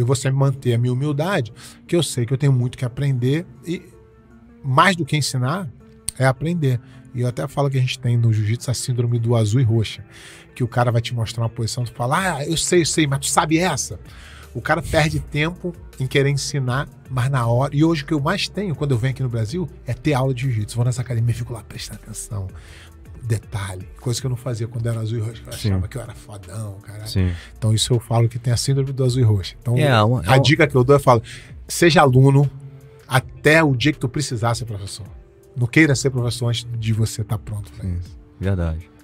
eu vou sempre manter a minha humildade, que eu sei que eu tenho muito que aprender, e mais do que ensinar, é aprender. E eu até falo que a gente tem no jiu-jitsu a síndrome do azul e roxa, que o cara vai te mostrar uma posição, tu fala, ah, eu sei, mas tu sabe essa? O cara perde tempo em querer ensinar, mas na hora... E hoje o que eu mais tenho, quando eu venho aqui no Brasil, é ter aula de jiu-jitsu. Vou nessa academia e fico lá prestando atenção. Detalhe. Coisa que eu não fazia quando era azul e roxo. Eu achava que eu era fodão, cara. Então isso eu falo que tem a síndrome do azul e roxo. Então a dica que eu dou é, falo, seja aluno até o dia que tu precisar ser professor. Não queira ser professor antes de você estar pronto pra isso. Verdade.